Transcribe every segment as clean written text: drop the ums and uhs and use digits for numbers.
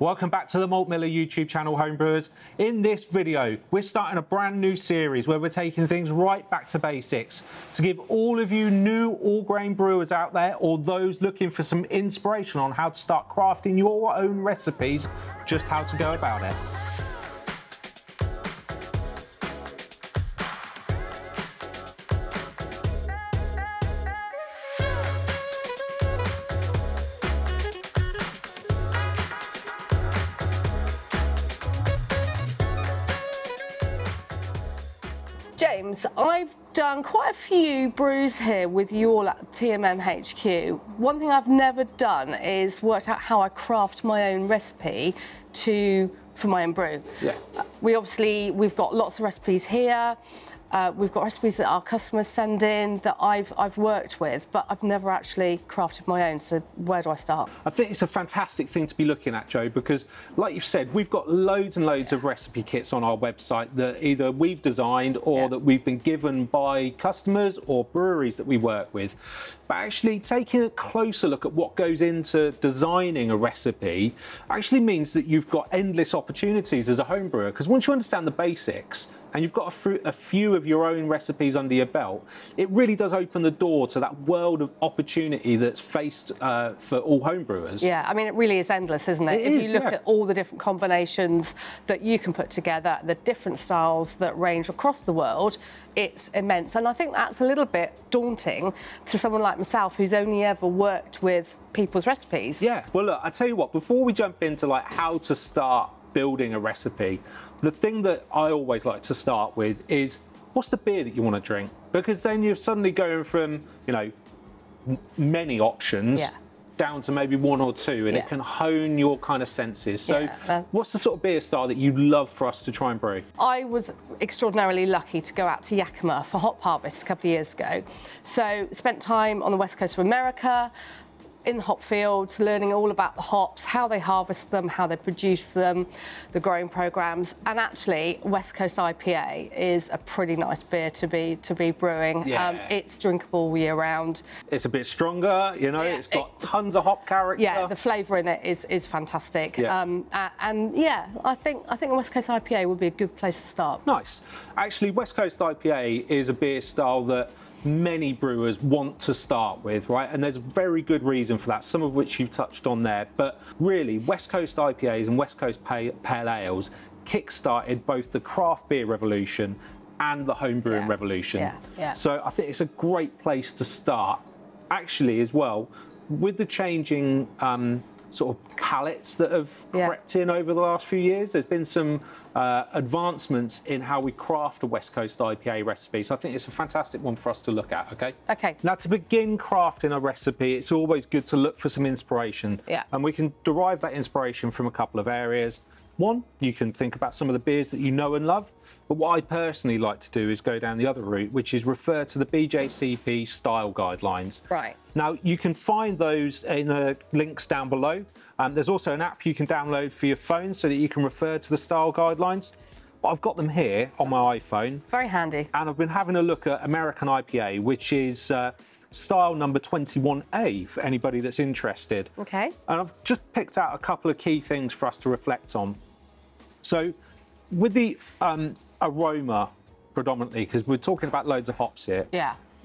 Welcome back to the Malt Miller YouTube channel, homebrewers. In this video, we're starting a brand new series where we're taking things right back to basics to give all of you new all-grain brewers out there, or those looking for some inspiration on how to start crafting your own recipes, just how to go about it. James, I've done quite a few brews here with you all at TMM HQ. One thing I've never done is worked out how I craft my own recipe for my own brew. Yeah. We've got lots of recipes here. We've got recipes that our customers send in that I've worked with, but I've never actually crafted my own, so where do I start? I think it's a fantastic thing to be looking at, Jo, because like you've said, we've got loads and loads of recipe kits on our website that either we've designed or that we've been given by customers or breweries that we work with. But actually taking a closer look at what goes into designing a recipe actually means that you've got endless opportunities as a home brewer, because once you understand the basics, and you've got a few of your own recipes under your belt, it really does open the door to that world of opportunity that's faced for all homebrewers. Yeah, I mean, it really is endless, isn't it? If you look at all the different combinations that you can put together, the different styles that range across the world, it's immense. And I think that's a little bit daunting to someone like myself who's only ever worked with people's recipes. Yeah, well, look, I tell you what, before we jump into like how to start building a recipe, the thing that I always like to start with is what's the beer that you want to drink, because then you're suddenly going from, you know, many options down to maybe one or two, and it can hone your kind of senses. So what's the sort of beer style that you love for us to try and brew? I was extraordinarily lucky to go out to Yakima for Hop Harvest a couple of years ago, so spent time on the west coast of America in the hop fields, learning all about the hops, how they harvest them, how they produce them, the growing programs. And actually, West Coast IPA is a pretty nice beer to be brewing. Yeah. It's drinkable year round. It's a bit stronger, you know, it's got tons of hop character. Yeah, the flavour in it is fantastic. Yeah. And yeah, I think West Coast IPA would be a good place to start. Nice. Actually, West Coast IPA is a beer style that many brewers want to start with, right? And there's a very good reason for that, some of which you've touched on there. But really, West Coast IPAs and West Coast pale ales kick-started both the craft beer revolution and the home brewing revolution. So I think it's a great place to start. Actually, as well, with the changing sort of palettes that have crept in over the last few years, there's been some advancements in how we craft a West Coast IPA recipe. So I think it's a fantastic one for us to look at, okay? Okay. Now, to begin crafting a recipe, it's always good to look for some inspiration. Yeah. And we can derive that inspiration from a couple of areas. One, you can think about some of the beers that you know and love, but what I personally like to do is go down the other route, which is refer to the BJCP style guidelines. Right. Now, you can find those in the links down below. There's also an app you can download for your phone so that you can refer to the style guidelines. But I've got them here on my iPhone. Very handy. And I've been having a look at American IPA, which is style number 21A for anybody that's interested. Okay. And I've just picked out a couple of key things for us to reflect on. So with the aroma predominantly, because we're talking about loads of hops here,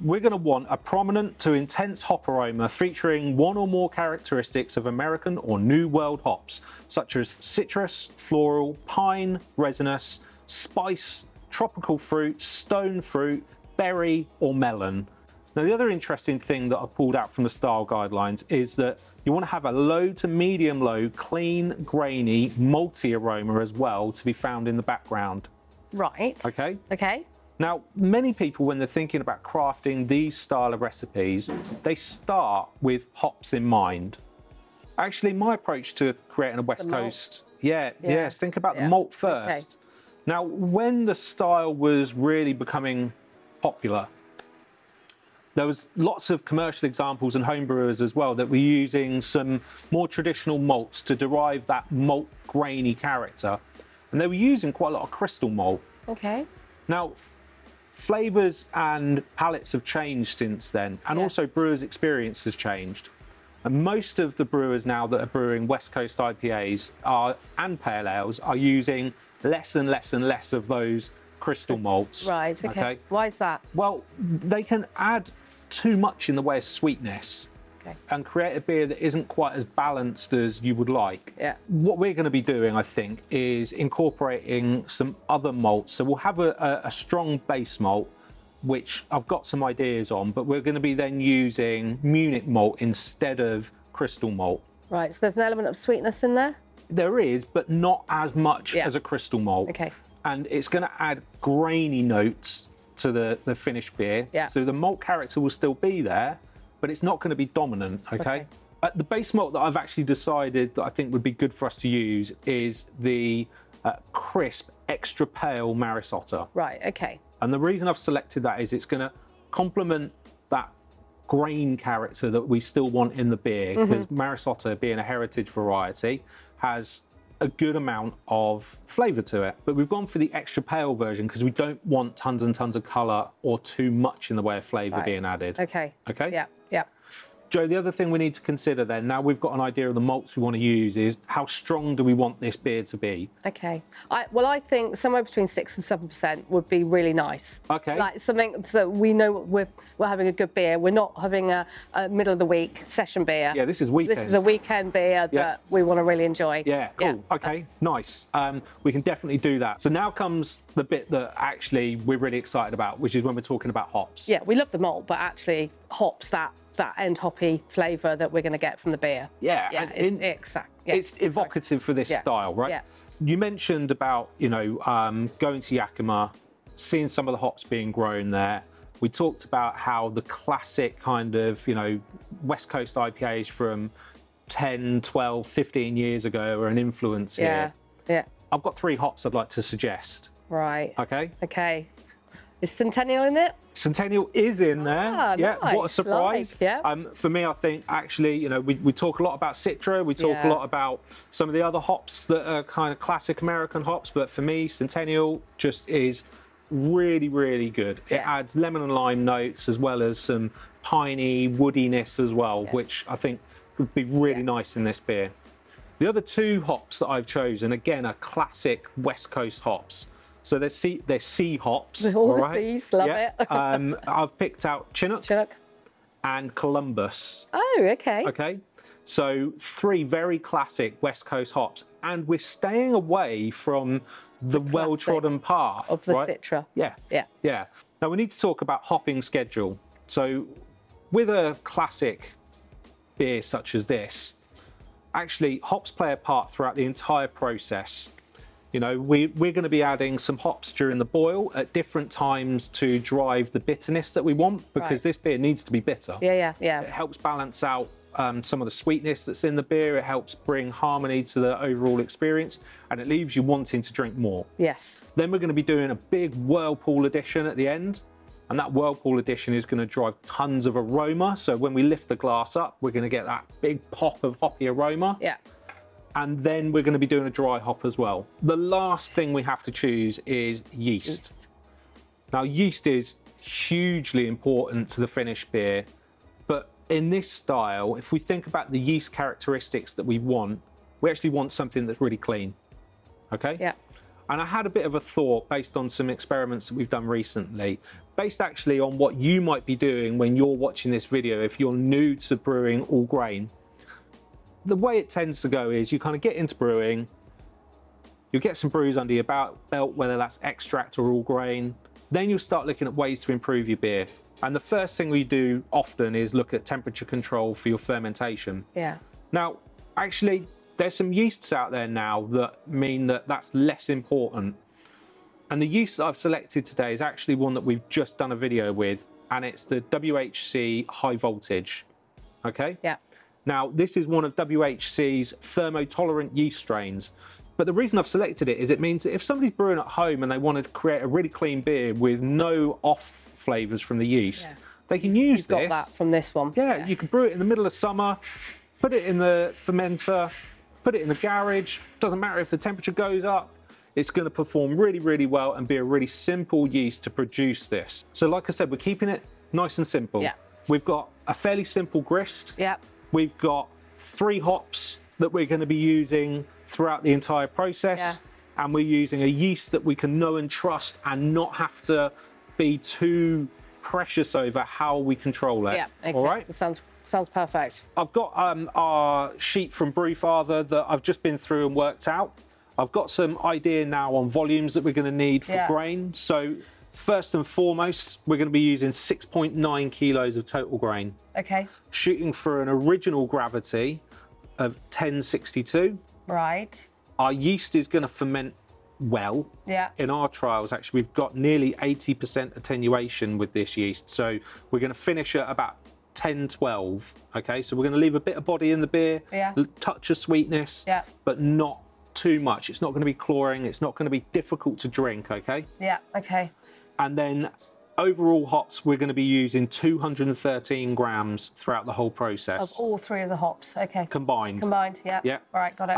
we're going to want a prominent to intense hop aroma featuring one or more characteristics of American or New World hops, such as citrus, floral, pine, resinous, spice, tropical fruit, stone fruit, berry or melon. Now, the other interesting thing that I pulled out from the style guidelines is that you want to have a low to medium low, clean, grainy, malty aroma as well to be found in the background. Right. Okay. Okay. Now, many people, when they're thinking about crafting these style of recipes, they start with hops in mind. Actually, my approach to creating a West Coast, think about the malt first. Okay. Now, when the style was really becoming popular, there was lots of commercial examples and homebrewers as well that were using some more traditional malts to derive that malt grainy character. And they were using quite a lot of crystal malt. Okay. Now, flavours and palettes have changed since then, and also brewers' experience has changed. And most of the brewers now that are brewing West Coast IPAs and pale ales are using less and less of those crystal malts. Right, okay. Why is that? Well, they can add too much in the way of sweetness and create a beer that isn't quite as balanced as you would like. Yeah. What we're going to be doing, I think, is incorporating some other malts. So we'll have a strong base malt, which I've got some ideas on, but we're going to be then using Munich malt instead of crystal malt. Right, so there's an element of sweetness in there? There is, but not as much as a crystal malt. Okay. And it's going to add grainy notes to the finished beer. Yeah. So the malt character will still be there, but it's not going to be dominant, okay? The base malt that I've actually decided that I think would be good for us to use is the crisp, extra pale Maris Otter. Right, okay. And the reason I've selected that is it's going to complement that grain character that we still want in the beer, because Maris Otter, being a heritage variety, has a good amount of flavour to it. But we've gone for the extra pale version because we don't want tons and tons of colour or too much in the way of flavour being added. Okay. Okay? Yeah, yeah. Jo, the other thing we need to consider then, now we've got an idea of the malts we want to use, is how strong do we want this beer to be? Okay. Well, I think somewhere between 6 and 7% would be really nice. Okay. Like something so we know we're having a good beer. We're not having a middle of the week session beer. Yeah, this is weekend. This is a weekend beer that we want to really enjoy. Yeah, cool. Yeah. Okay, nice. We can definitely do that. So now comes the bit that actually we're really excited about, which is when we're talking about hops. Yeah, we love the malt, but actually hops, that end hoppy flavour that we're going to get from the beer. Yeah, yeah, it's evocative for this style, right? Yeah. You mentioned about, you know, going to Yakima, seeing some of the hops being grown there. We talked about how the classic kind of, you know, West Coast IPAs from 10, 12, 15 years ago are an influence here. Yeah, yeah. I've got 3 hops I'd like to suggest. Right. Okay? Okay. Is Centennial in it? Centennial is in there. Yeah, nice. What a surprise. Like, yeah. For me, I think actually, you know, we talk a lot about Citra, we talk a lot about some of the other hops that are kind of classic American hops, but for me, Centennial just is really, really good. Yeah. It adds lemon and lime notes as well as some piney woodiness as well, which I think would be really nice in this beer. The other 2 hops that I've chosen, again, are classic West Coast hops. So they're sea hops. All the seas, love it. I've picked out Chinook and Columbus. Oh, okay. Okay, so 3 very classic West Coast hops, and we're staying away from the well-trodden path. Of the Citra. Yeah, yeah, yeah. Now we need to talk about hopping schedule. So with a classic beer such as this, actually hops play a part throughout the entire process. You know, we're going to be adding some hops during the boil at different times to drive the bitterness that we want, because this beer needs to be bitter. Yeah, yeah, yeah. It helps balance out some of the sweetness that's in the beer. It helps bring harmony to the overall experience, and it leaves you wanting to drink more. Yes. Then we're going to be doing a big whirlpool addition at the end, and that whirlpool addition is going to drive tons of aroma. So when we lift the glass up, we're going to get that big pop of hoppy aroma. Yeah. And then we're going to be doing a dry hop as well. The last thing we have to choose is yeast. Now, yeast is hugely important to the finished beer, but in this style, if we think about the yeast characteristics that we want, we actually want something that's really clean, okay? Yeah. And I had a bit of a thought based on some experiments that we've done recently, based actually on what you might be doing when you're watching this video if you're new to brewing all grain. The way it tends to go is you kind of get into brewing, you'll get some brews under your belt, whether that's extract or all grain, then you'll start looking at ways to improve your beer. And the first thing we do often is look at temperature control for your fermentation. Yeah. Now, actually, there's some yeasts out there now that mean that that's less important. And the yeast that I've selected today is actually one that we've just done a video with, and it's the WHC high voltage, okay? Yeah. Now, this is one of WHC's thermotolerant yeast strains, but the reason I've selected it is it means that if somebody's brewing at home and they want to create a really clean beer with no off flavours from the yeast, they can use this. You've got that from this one. Yeah, yeah, you can brew it in the middle of summer, put it in the fermenter, put it in the garage, doesn't matter if the temperature goes up, it's going to perform really, really well and be a really simple yeast to produce this. So like I said, we're keeping it nice and simple. Yeah. We've got a fairly simple grist. Yep. We've got 3 hops that we're going to be using throughout the entire process. Yeah. And we're using a yeast that we can know and trust and not have to be too precious over how we control it. Yeah, okay. All right? That sounds perfect. I've got our sheet from Brewfather that I've just been through and worked out. I've got some idea now on volumes that we're going to need for grain. So first and foremost, we're going to be using 6.9 kilos of total grain. Okay. Shooting for an original gravity of 1062. Right. Our yeast is going to ferment well. Yeah. In our trials, actually, we've got nearly 80% attenuation with this yeast. So we're going to finish at about 10-12. Okay. So we're going to leave a bit of body in the beer, touch of sweetness, but not too much. It's not going to be cloying. It's not going to be difficult to drink. Okay. Yeah. Okay. And then overall hops, we're going to be using 213 grams throughout the whole process. Of all 3 of the hops. Okay. Combined. Combined. Yeah. Yeah. All right. Got it.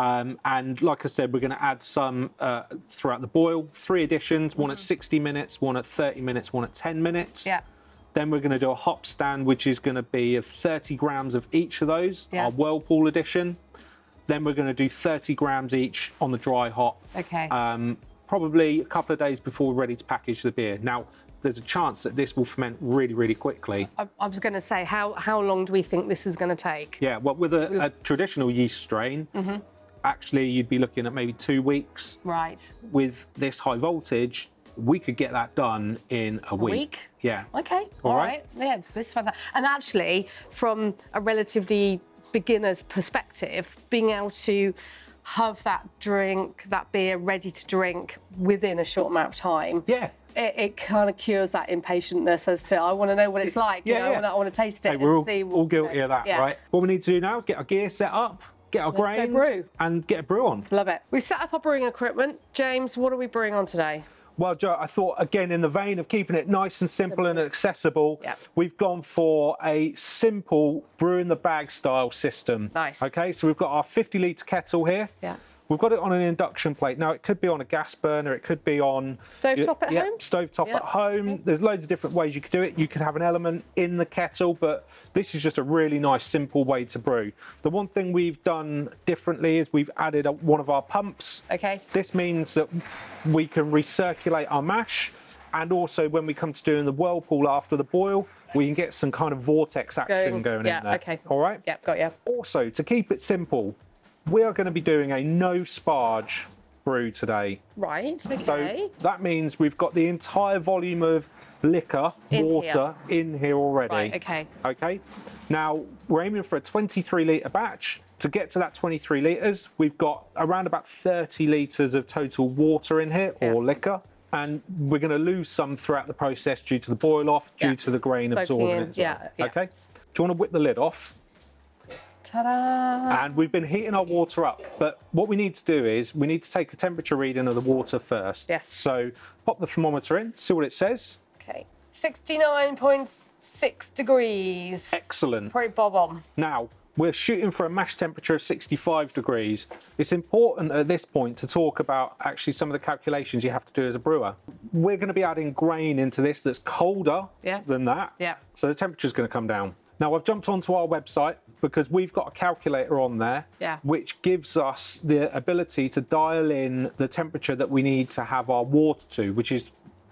And like I said, we're going to add some throughout the boil. 3 additions. One at 60 minutes. One at 30 minutes. One at 10 minutes. Yeah. Then we're going to do a hop stand, which is going to be of 30 grams of each of those. Yeah. Our whirlpool addition. Then we're going to do 30 grams each on the dry hop. Okay. Probably a couple of days before we're ready to package the beer. Now, there's a chance that this will ferment really, really quickly. I was going to say, how long do we think this is going to take? Yeah, well, with a traditional yeast strain, actually, you'd be looking at maybe 2 weeks. Right. With this high voltage, we could get that done in a week. Yeah. Okay. All right. Yeah, this is fantastic. And actually, from a relatively beginner's perspective, being able to have that drink, that beer ready to drink within a short amount of time. Yeah. It kind of cures that impatientness as to, I want to know what it's like. Yeah, you know, I want to taste it. Hey, we're all guilty of that, right? What we need to do now is get our gear set up, get our grains, and get a brew on. Love it. We've set up our brewing equipment. James, what are we brewing on today? Well, Jo, I thought, again, in the vein of keeping it nice and simple and accessible, we've gone for a simple brew-in-the-bag style system. Nice. Okay, so we've got our 50-litre kettle here. Yeah. We've got it on an induction plate. Now, it could be on a gas burner. It could be on... Stovetop at home? Stovetop at home. There's loads of different ways you could do it. You could have an element in the kettle, but this is just a really nice, simple way to brew. The one thing we've done differently is we've added one of our pumps. Okay. This means that we can recirculate our mash, and also when we come to doing the whirlpool after the boil, we can get some kind of vortex action going in there. Okay. All right? Yeah, got you. Also, to keep it simple, we are going to be doing a no sparge brew today. Right, okay. So that means we've got the entire volume of liquor, water in here already. Right, okay. Okay, now we're aiming for a 23 litre batch. To get to that 23 litres, we've got around about 30 litres of total water in here, or liquor. And we're going to lose some throughout the process due to the boil off, due to the grain absorbing. Okay, do you want to whip the lid off? Ta-da! And we've been heating our water up, but what we need to do is we need to take a temperature reading of the water first. Yes. So pop the thermometer in, see what it says. Okay, 69.6 degrees. Excellent. Pretty bob on. Now, we're shooting for a mash temperature of 65 degrees. It's important at this point to talk about actually some of the calculations you have to do as a brewer. We're going to be adding grain into this that's colder than that. Yeah. So the temperature's going to come down. Now, I've jumped onto our website because we've got a calculator on there, which gives us the ability to dial in the temperature that we need to have our water to, which is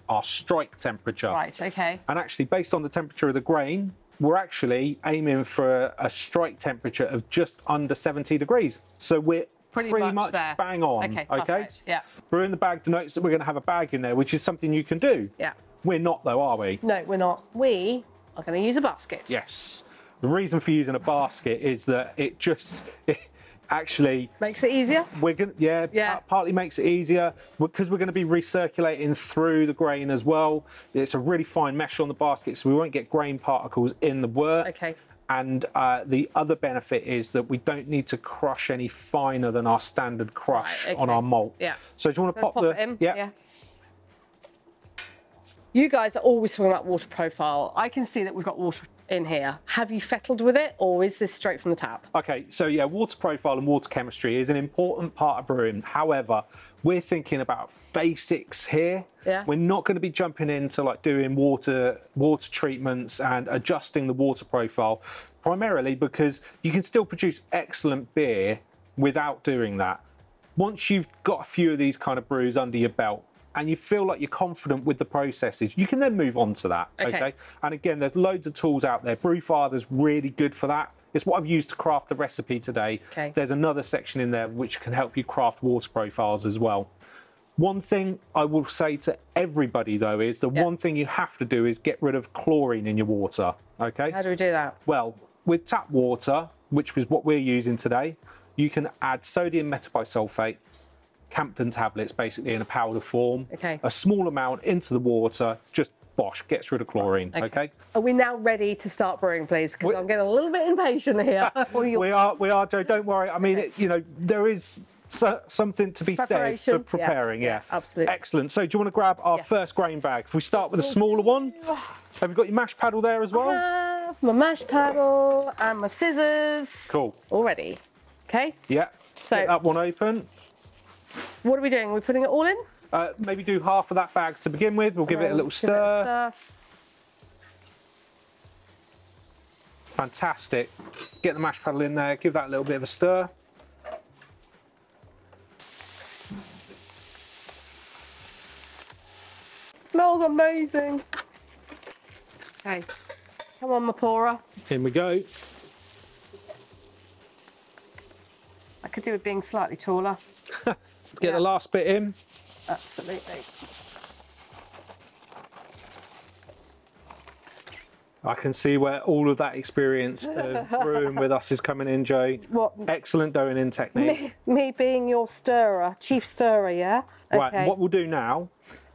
our strike temperature. Right, okay. And actually, based on the temperature of the grain, we're actually aiming for a strike temperature of just under 70 degrees. So we're pretty much there. Bang on. Okay, perfect. Yeah. Brewing the bag denotes that we're going to have a bag in there, which is something you can do. Yeah. We're not, though, are we? No, we're not. We are going to use a basket. Yes. The reason for using a basket is that it actually makes it easier. We're gonna partly makes it easier because we're going to be recirculating through the grain as well. It's a really fine mesh on the basket, so we won't get grain particles in the wort. Okay. And the other benefit is that we don't need to crush any finer than our standard crush on our malt. Yeah. So do you want to pop it in? Yeah. You guys are always talking about water profile. I can see that we've got water in here. Have you fettled with it, or is this straight from the tap? Okay, so yeah, water profile and water chemistry is an important part of brewing. However, we're thinking about basics here. Yeah. We're not going to be jumping into like doing water treatments and adjusting the water profile. primarily because you can still produce excellent beer without doing that. Once you've got a few of these kind of brews under your belt and you feel like you're confident with the processes, you can then move on to that, okay? And again, there's loads of tools out there. Brewfather's really good for that. It's what I've used to craft the recipe today. Okay. There's another section in there which can help you craft water profiles as well. One thing I will say to everybody though is the one thing you have to do is get rid of chlorine in your water, okay? How do we do that? Well, with tap water, which was what we're using today, you can add sodium metabisulfate, Campden tablets basically in a powder form, a small amount into the water, just bosh, gets rid of chlorine, okay? Are we now ready to start brewing, please? Because I'm getting a little bit impatient here. we are, Jo, don't worry. I mean, you know, there is something to be said for preparing, yeah. Absolutely. Excellent. So do you want to grab our first grain bag? If we start with a smaller one, have you got your mash paddle there as well? I have my mash paddle and my scissors. Cool. All ready. Okay. Yeah, so get that one open. What are we doing? Are we putting it all in? Maybe do half of that bag to begin with. We'll give it a little stir. Fantastic. Get the mash paddle in there. Give that a little bit of a stir. Smells amazing. Okay, come on, my pourer. In we go. I could do with being slightly taller. Get the last bit in. Absolutely. I can see where all of that experience of brewing with us is coming in, Jo. What? Excellent dough in technique. Me being your stirrer, chief stirrer, yeah? Right, what we'll do now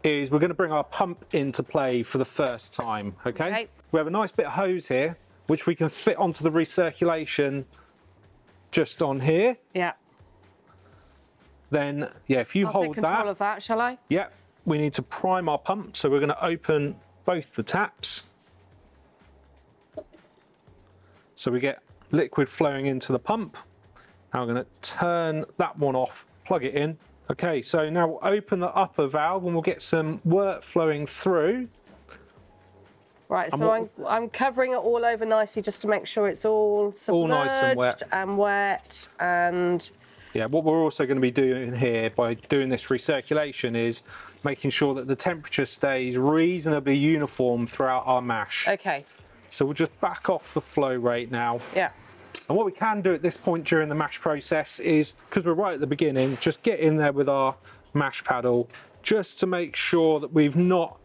is we're going to bring our pump into play for the first time, okay? We have a nice bit of hose here, which we can fit onto the recirculation just on here. Then, if you hold that. I'll take control of that, shall I? Yeah, we need to prime our pump. So we're going to open both the taps. So we get liquid flowing into the pump. Now I'm going to turn that one off, plug it in. Okay, so now we'll open the upper valve and we'll get some wort flowing through. Right, so I'm covering it all over nicely just to make sure it's all submerged, all nice and wet. Yeah, what we're also going to be doing here by doing this recirculation is making sure that the temperature stays reasonably uniform throughout our mash. Okay. So we'll just back off the flow rate now. Yeah. And what we can do at this point during the mash process is, because we're right at the beginning, just get in there with our mash paddle just to make sure that we've not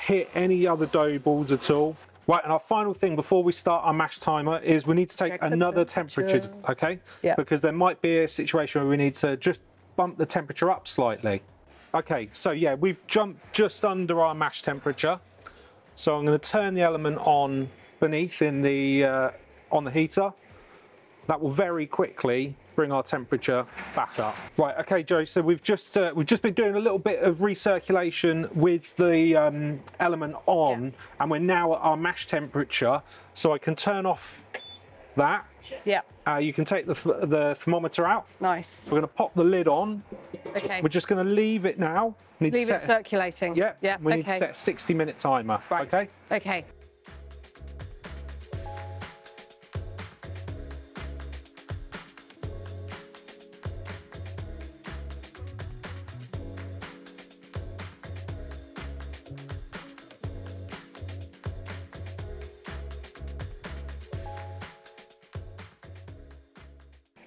hit any other dough balls at all. Right, and our final thing before we start our mash timer is we need to take another temperature, okay? Yeah. Because there might be a situation where we need to just bump the temperature up slightly. Okay, so yeah, we've jumped just under our mash temperature. So I'm going to turn the element on beneath in the on the heater. That will very quickly bring our temperature back up. Right, okay, Jo. So we've just been doing a little bit of recirculation with the element on, and we're now at our mash temperature. So I can turn off that. Yeah. You can take the thermometer out. Nice. We're going to pop the lid on. Okay. We're just going to leave it now. Leave it circulating. Yeah. Yeah. We need to set a 60-minute timer. Right. Okay. Okay.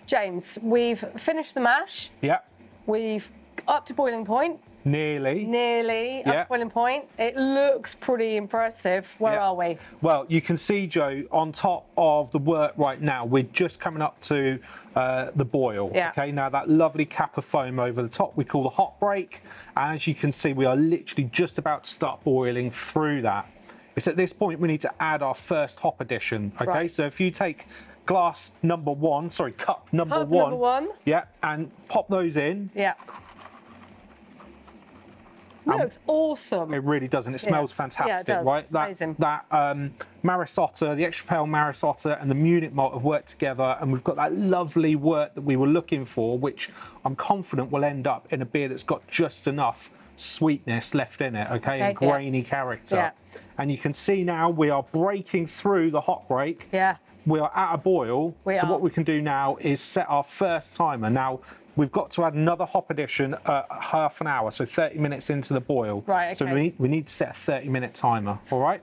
James, we've finished the mash. Yeah. We've up to boiling point. Nearly. Nearly up to boiling point. It looks pretty impressive. Where are we? Well, you can see, Jo, on top of the wort right now, we're just coming up to the boil. Yeah. Okay, now that lovely cap of foam over the top we call the hot break. And as you can see, we are literally just about to start boiling through that. It's at this point we need to add our first hop addition. Okay, so if you take glass number one, sorry, cup number one. Yeah, and pop those in. Yeah. Looks awesome. It really doesn't. It smells fantastic, it does. Right? It's amazing. That Maris Otter, the extra pale Maris Otter and the Munich malt have worked together, and we've got that lovely wort that we were looking for, which I'm confident will end up in a beer that's got just enough sweetness left in it, okay, and grainy character. And you can see now we are breaking through the hot break. we are at a boil. So what we can do now is set our first timer. Now, we've got to add another hop addition at half an hour, so 30 minutes into the boil. Right, okay. So we need to set a 30-minute timer, all right?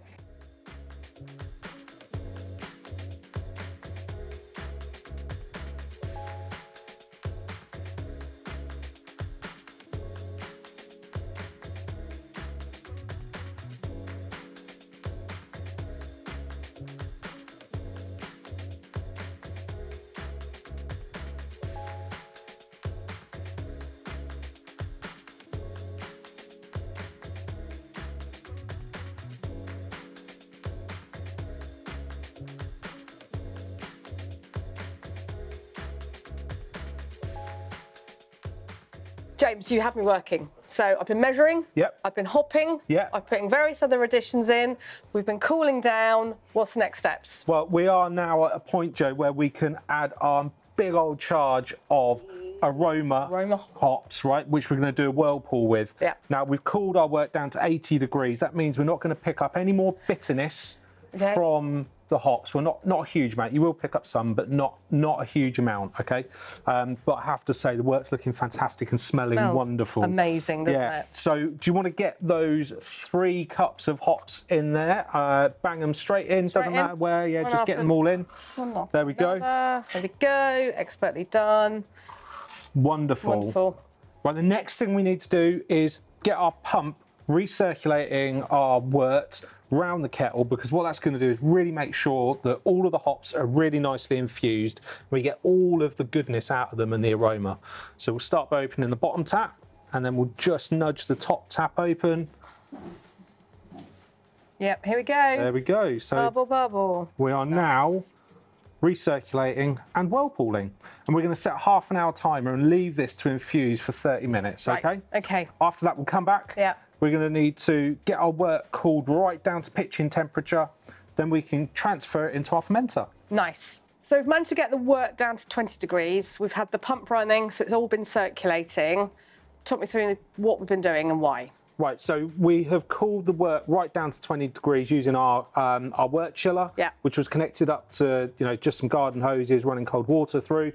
James, you have me working. So I've been measuring, I've been hopping, I've putting various other additions in, we've been cooling down. What's the next steps? Well, we are now at a point, Jo, where we can add our big old charge of aroma hops, right, which we're going to do a whirlpool with. Now, we've cooled our work down to 80 degrees. That means we're not going to pick up any more bitterness from the hops. Well, not a huge amount. You will pick up some, but not a huge amount, okay? But I have to say, the work's looking fantastic and smelling wonderful. Amazing, doesn't it? So do you want to get those 3 cups of hops in there? Bang them straight in, doesn't matter where, just get them all in. There we go. There we go, expertly done. Wonderful. Right, the next thing we need to do is get our pump recirculating our wort round the kettle, because what that's going to do is really make sure that all of the hops are really nicely infused. We get all of the goodness out of them and the aroma. So we'll start by opening the bottom tap, and then we'll just nudge the top tap open. Yep, here we go. There we go. So bubble, bubble. We are now recirculating and whirlpooling. And we're going to set a half an hour timer and leave this to infuse for 30 minutes, okay? Okay. After that, we'll come back. We're going to need to get our wort cooled right down to pitching temperature. Then we can transfer it into our fermenter. Nice. So we've managed to get the wort down to 20 degrees. We've had the pump running, so it's all been circulating. Talk me through what we've been doing and why. Right, so we have cooled the wort right down to 20 degrees using our wort chiller, which was connected up to just some garden hoses running cold water through.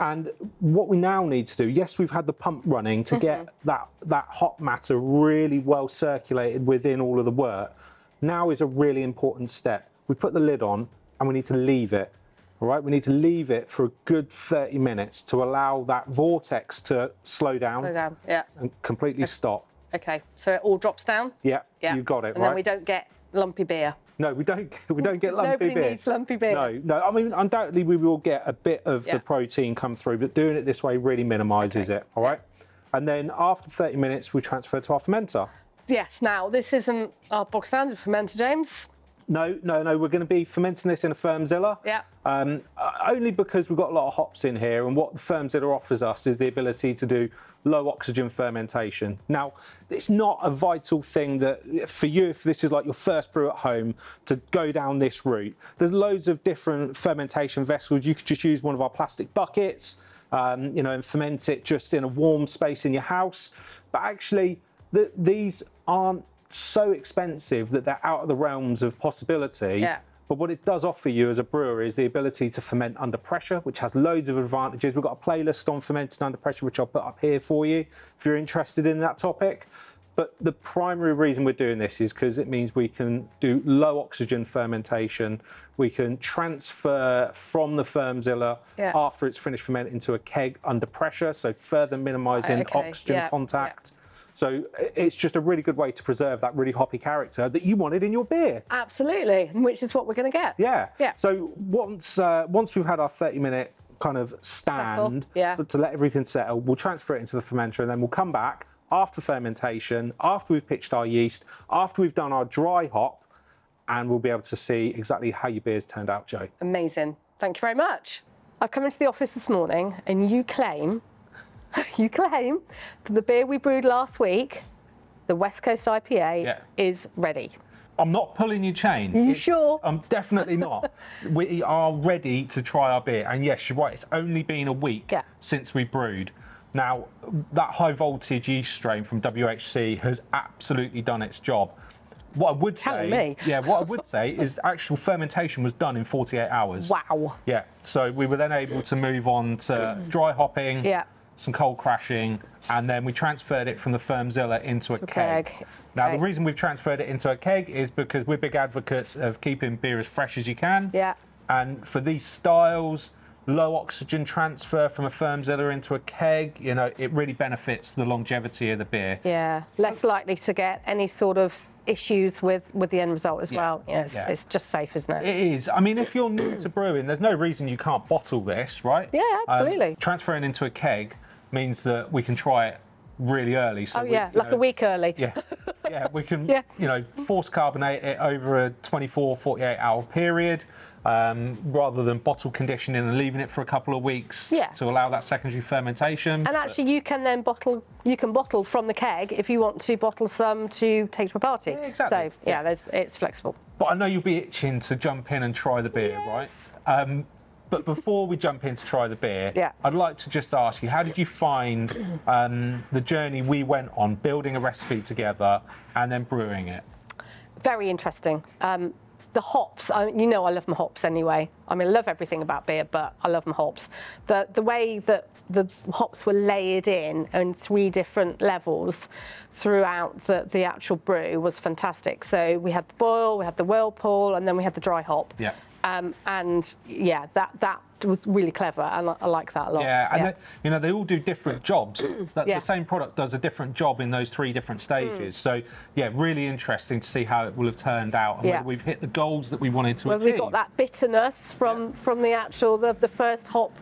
And what we now need to do, yes, we've had the pump running to get that hot matter really well circulated within all of the wort. Now is a really important step. We put the lid on and we need to leave it, all right? We need to leave it for a good 30 minutes to allow that vortex to slow down, and completely stop. Okay, so it all drops down? Yeah, you got it, right? And then we don't get lumpy beer. No, we don't get lumpy beer. Nobody needs lumpy beer. No, I mean, undoubtedly we will get a bit of the protein come through, but doing it this way really minimises it, all right? And then after 30 minutes, we transfer to our fermenter. Yes, now, this isn't our bog standard fermenter, James. No, we're going to be fermenting this in a Fermzilla. Only because we've got a lot of hops in here, and what the Fermzilla offers us is the ability to do low oxygen fermentation. Now, it's not a vital thing that for you, if this is like your first brew at home, to go down this route. There's loads of different fermentation vessels. You could just use one of our plastic buckets, and ferment it just in a warm space in your house. But actually, these aren't so expensive that they're out of the realms of possibility. But what it does offer you as a brewer is the ability to ferment under pressure, which has loads of advantages. We've got a playlist on fermenting under pressure, which I'll put up here for you if you're interested in that topic. But the primary reason we're doing this is because it means we can do low oxygen fermentation. We can transfer from the Fermzilla after it's finished fermenting into a keg under pressure, so further minimizing oxygen contact. So it's just a really good way to preserve that really hoppy character that you wanted in your beer. Absolutely, which is what we're going to get. So once we've had our 30-minute kind of stand to let everything settle, we'll transfer it into the fermenter, and then we'll come back after fermentation, after we've pitched our yeast, after we've done our dry hop, and we'll be able to see exactly how your beer's turned out, Jo. Amazing. Thank you very much. I've come into the office this morning, and you claim... You claim that the beer we brewed last week, the West Coast IPA, is ready. I'm not pulling your chain. Are you sure? I'm definitely not. We are ready to try our beer. And yes, you're right, it's only been a week since we brewed. Now, that high voltage yeast strain from WHC has absolutely done its job. What I would say, what I would say is actual fermentation was done in 48 hours. Wow. Yeah. So we were then able to move on to dry hopping, some cold crashing, and then we transferred it from the Fermzilla into a keg. Now the reason we've transferred it into a keg is because we're big advocates of keeping beer as fresh as you can. Yeah. And for these styles, low oxygen transfer from a Fermzilla into a keg, you know, it really benefits the longevity of the beer. Yeah, less likely to get any sort of issues with the end result as well. Yeah, it's just safe, isn't it? It is. I mean, if you're new to brewing, there's no reason you can't bottle this, right? Yeah, absolutely. Transferring into a keg means that we can try it really early. So like a week early. Yeah, yeah, we can, you know, force carbonate it over a 24, 48 hour period, rather than bottle conditioning and leaving it for a couple of weeks to allow that secondary fermentation. And actually you can then bottle, you can bottle from the keg if you want to bottle some to take to a party. Yeah, exactly. So yeah, there's, it's flexible. But I know you'll be itching to jump in and try the beer, right? But before we jump in to try the beer, I'd like to just ask you, how did you find the journey we went on building a recipe together and then brewing it? Very interesting. The hops, you know I love my hops anyway. I mean, I love everything about beer, but I love my hops. The way that the hops were layered in three different levels throughout the actual brew was fantastic. So we had the boil, we had the whirlpool, and then we had the dry hop. Yeah. And yeah, that was really clever, and I like that a lot. Yeah, and they, you know, they all do different jobs. The same product does a different job in those three different stages. So yeah, really interesting to see how it will have turned out and whether we've hit the goals that we wanted to achieve. We've got that bitterness from the actual the first hop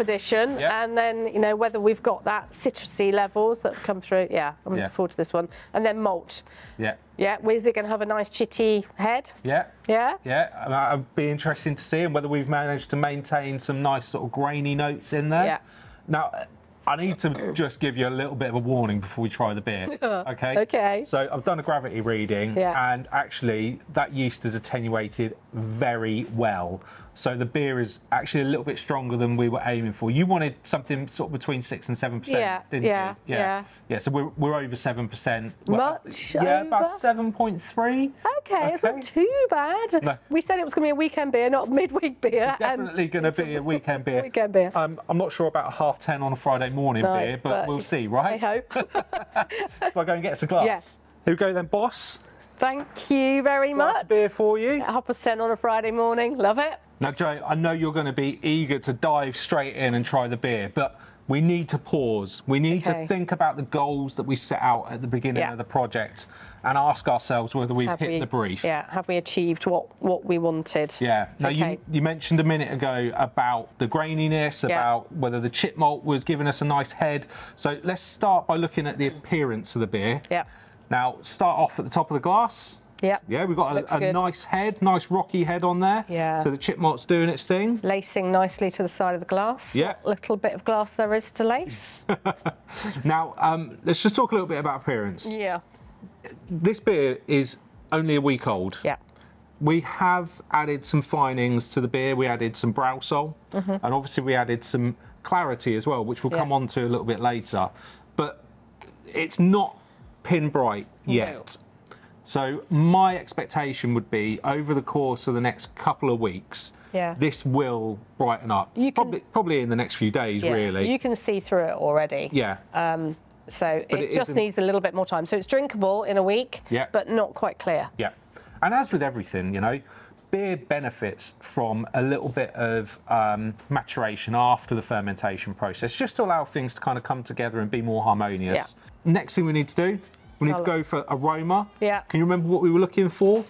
edition, and then you know whether we've got that citrusy levels that come through. Yeah, I'm looking forward to this one. And then malt. Yeah. Yeah, is it going to have a nice chitty head? Yeah. Yeah. Yeah, it'd be interesting to see, and whether we've managed to maintain some nice sort of grainy notes in there. Yeah. Now, I need to just give you a little bit of a warning before we try the beer. Okay. Okay. So I've done a gravity reading, and actually that yeast is attenuated very well. So the beer is actually a little bit stronger than we were aiming for. You wanted something sort of between 6% and 7%, didn't you? Yeah. So we're over 7%. Much. Yeah, over. About 7.3. Okay, it's not too bad. No. We said it was going to be a weekend beer, not midweek beer. It's definitely going to be a weekend beer. Weekend beer. I'm not sure about a 10:30 on a Friday morning beer, but we'll see, right? I hope. So I go and get us a glass. Yeah. Here we go then, boss. Thank you very much. Beer for you. At 10:30 on a Friday morning. Love it. Now, Jo, I know you're going to be eager to dive straight in and try the beer, but we need to pause. We need to think about the goals that we set out at the beginning of the project and ask ourselves whether we've hit the brief. Yeah, have we achieved what we wanted? Yeah. Now, you mentioned a minute ago about the graininess, about whether the chip malt was giving us a nice head. So let's start by looking at the appearance of the beer. Yeah. Now, start off at the top of the glass. Yeah. Yeah, we've got a nice head, nice rocky head on there. Yeah. So the chip malt's doing its thing. Lacing nicely to the side of the glass. Yeah. What little bit of glass there is to lace. Now, let's just talk a little bit about appearance. Yeah. This beer is only a week old. Yeah. We have added some finings to the beer. We added some browsol, and obviously we added some clarity as well, which we'll come on to a little bit later. But it's not pin bright yet. No. So my expectation would be over the course of the next couple of weeks, this will brighten up. You can, probably in the next few days, really. You can see through it already. Yeah. So it just needs a little bit more time. So it's drinkable in a week, but not quite clear. Yeah. And as with everything, you know, beer benefits from a little bit of maturation after the fermentation process, just to allow things to kind of come together and be more harmonious. Yeah. Next thing we need to do, we need to go for aroma. Yeah. Can you remember what we were looking for?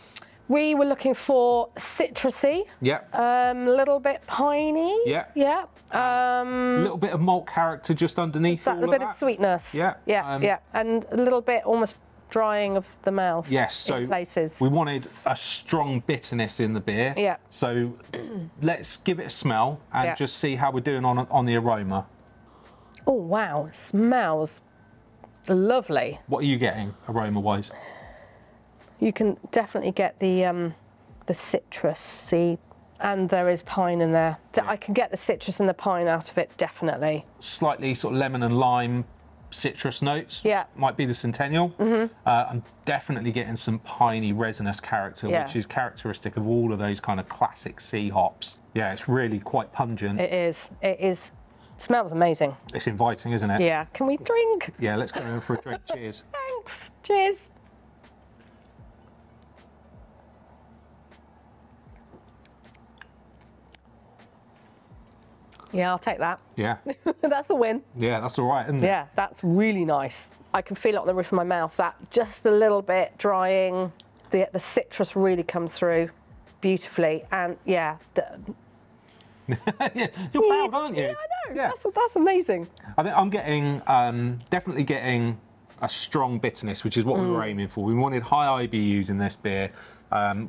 We were looking for citrusy. Yeah. A little bit piney. Yeah. Yeah. A little bit of malt character just underneath. That, all a bit of sweetness. Yeah. Yeah. Yeah. And a little bit almost drying of the mouth. Yes. So places. We wanted a strong bitterness in the beer. Yeah. So let's give it a smell and just see how we're doing on the aroma. Oh wow! It smells lovely. What are you getting aroma-wise? You can definitely get the citrusy, and there is pine in there. Yeah. I can get the citrus and the pine out of it, definitely. Slightly sort of lemon and lime citrus notes. Yeah. Might be the Centennial. Mm-hmm. I'm definitely getting some piney resinous character, yeah, which is characteristic of all of those kind of classic sea hops. Yeah, it's really quite pungent. It is. It is. Smells amazing. It's inviting, isn't it? Yeah. Can we drink? Yeah, let's go in for a drink. Cheers. Thanks. Cheers. Yeah, I'll take that. Yeah. That's a win. Yeah, that's all right, isn't it? Yeah, that's really nice. I can feel it on the roof of my mouth, that just a little bit drying. The citrus really comes through beautifully. And yeah. Yeah, you're proud, aren't you? Yeah, I know. Yeah. That's amazing. I think I'm getting, definitely getting a strong bitterness, which is what we were aiming for. We wanted high IBUs in this beer,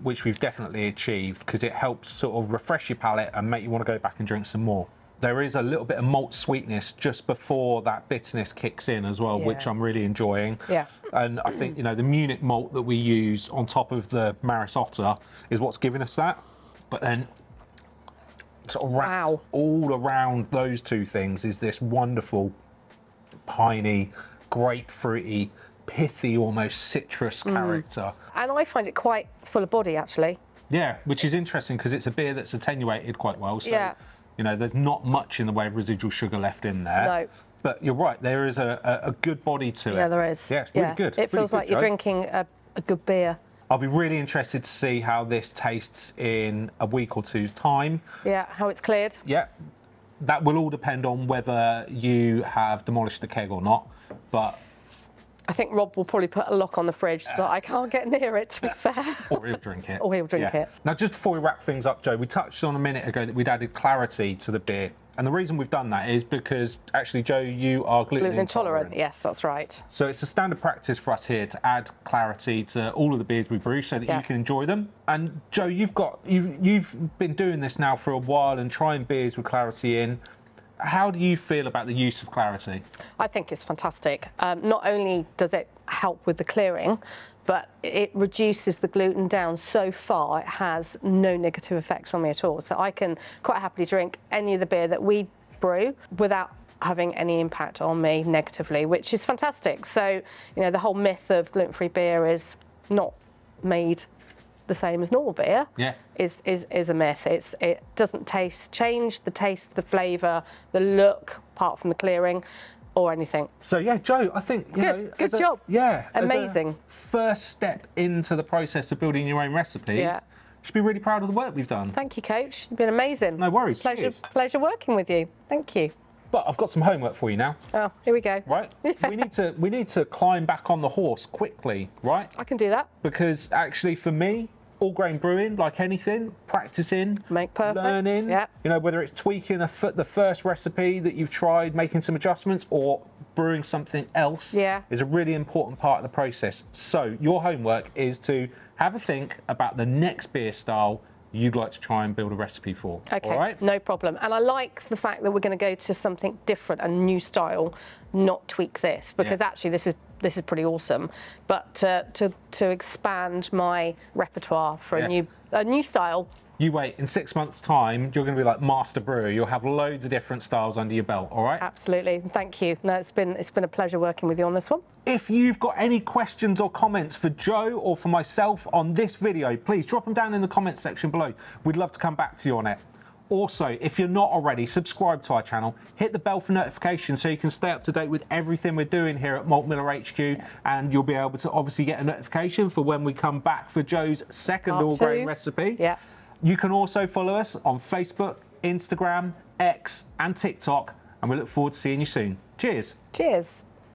which we've definitely achieved because it helps sort of refresh your palate and make you want to go back and drink some more. There is a little bit of malt sweetness just before that bitterness kicks in as well, yeah, which I'm really enjoying. Yeah. And I think, you know, the Munich malt that we use on top of the Maris Otter is what's giving us that. But then sort of wrapped all around those two things is this wonderful piney, grapefruity, pithy, almost citrus character. And I find it quite full of body, actually. Yeah, which is interesting because it's a beer that's attenuated quite well. So, yeah, you know, there's not much in the way of residual sugar left in there. No. But you're right, there is a good body to it. Yeah, there is. Yeah, it's really good. It feels like you're drinking a good beer. I'll be really interested to see how this tastes in a week or two's time. Yeah, how it's cleared. Yeah, that will all depend on whether you have demolished the keg or not. But I think Rob will probably put a lock on the fridge so that I can't get near it, to be fair. Or he'll drink it. Or he'll drink it. Now, just before we wrap things up, Jo, we touched on a minute ago that we'd added clarity to the beer. And the reason we've done that is because, actually, Jo, you are gluten intolerant. Yes, that's right. So it's a standard practice for us here to add clarity to all of the beers we brew so that you can enjoy them. And Jo, you've been doing this now for a while and trying beers with clarity in. How do you feel about the use of clarity? I think it's fantastic. Not only does it help with the clearing, but it reduces the gluten down so far it has no negative effects on me at all. So I can quite happily drink any of the beer that we brew without having any impact on me negatively, which is fantastic. So, you know, the whole myth of gluten-free beer is not made the same as normal beer, is a myth. It doesn't change the taste, the flavour, the look, apart from the clearing or anything. So yeah, Jo, I think good job. Yeah, amazing. First step into the process of building your own recipes. Yeah, should be really proud of the work we've done. Thank you, Coach. You've been amazing. No worries. Pleasure working with you. Thank you. But I've got some homework for you now. Oh, here we go. Right? We need to climb back on the horse quickly, right? I can do that. Because actually, for me, all grain brewing, like anything, practicing, make perfect, learning, you know, whether it's tweaking the first recipe that you've tried, making some adjustments, or brewing something else, is a really important part of the process. So your homework is to have a think about the next beer style you'd like to try and build a recipe for. Okay, all right? No problem. And I like the fact that we're going to go to something different, a new style, not tweak this, because actually this is pretty awesome. But to expand my repertoire for a new style. You wait, in 6 months' time, you're going to be like master brewer. You'll have loads of different styles under your belt, all right? Absolutely. Thank you. No, it's been a pleasure working with you on this one. If you've got any questions or comments for Jo or for myself on this video, please drop them down in the comments section below. We'd love to come back to you on it. Also, if you're not already, subscribe to our channel, hit the bell for notifications so you can stay up to date with everything we're doing here at Malt Miller HQ, and you'll be able to obviously get a notification for when we come back for Jo's second all-grain recipe. Yeah. You can also follow us on Facebook, Instagram, X, and TikTok, and we look forward to seeing you soon. Cheers. Cheers.